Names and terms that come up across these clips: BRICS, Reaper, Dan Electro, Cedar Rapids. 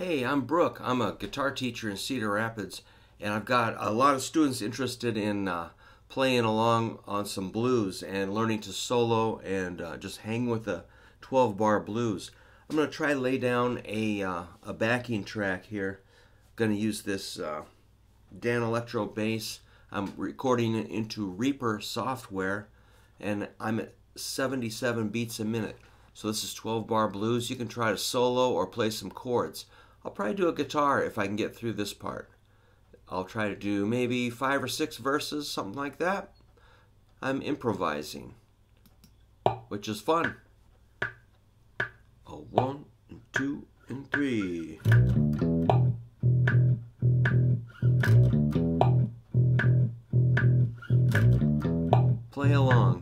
Hey, I'm Brooke. I'm a guitar teacher in Cedar Rapids, and I've got a lot of students interested in playing along on some blues and learning to solo and just hang with the 12-bar blues. I'm going to try to lay down a backing track here. I'm going to use this Dan Electro bass. I'm recording it into Reaper software, and I'm at 77 beats a minute. So this is 12-bar blues. You can try to solo or play some chords. I'll probably do a guitar if I can get through this part. I'll try to do maybe 5 or 6 verses, something like that. I'm improvising, which is fun. A 1, 2, and 3. Play along.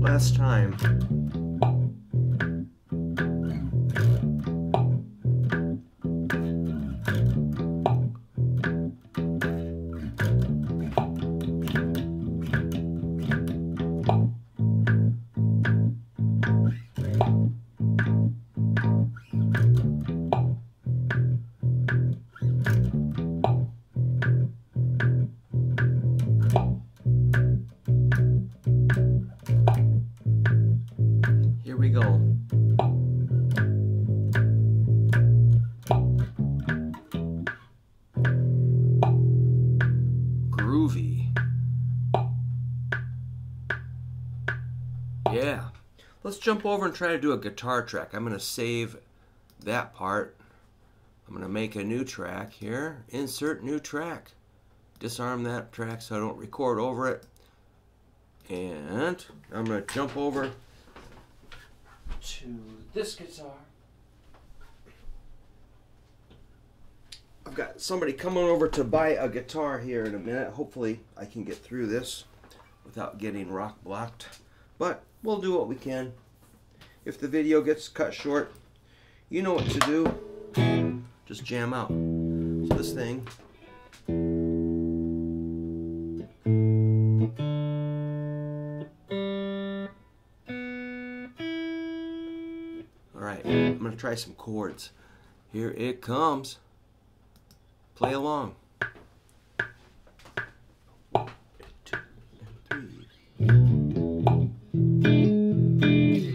Last time. Groovy. Yeah. Let's jump over and try to do a guitar track. I'm going to save that part. I'm going to make a new track here. Insert new track. Disarm that track so I don't record over it. And I'm going to jump over to this guitar. I've got somebody coming over to buy a guitar here in a minute. Hopefully I can get through this without getting rock blocked, but we'll do what we can. If the video gets cut short, you know what to do. Just jam out. So this thing. Alright, I'm going to try some chords. Here it comes. Play along. 1, 2, and 3.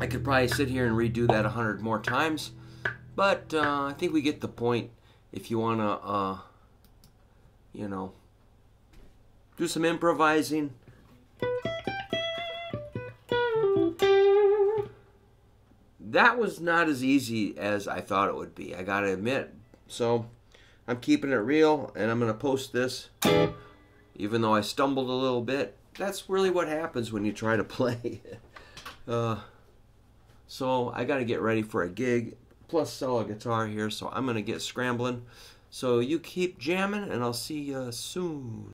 I could probably sit here and redo that 100 more times, but I think we get the point. If you want to, you know, do some improvising, that was not as easy as I thought it would be, I gotta admit. So I'm keeping it real, and I'm gonna post this, even though I stumbled a little bit. That's really what happens when you try to play. So I got to get ready for a gig, plus sell a guitar here, so I'm going to get scrambling. So you keep jamming, and I'll see you soon.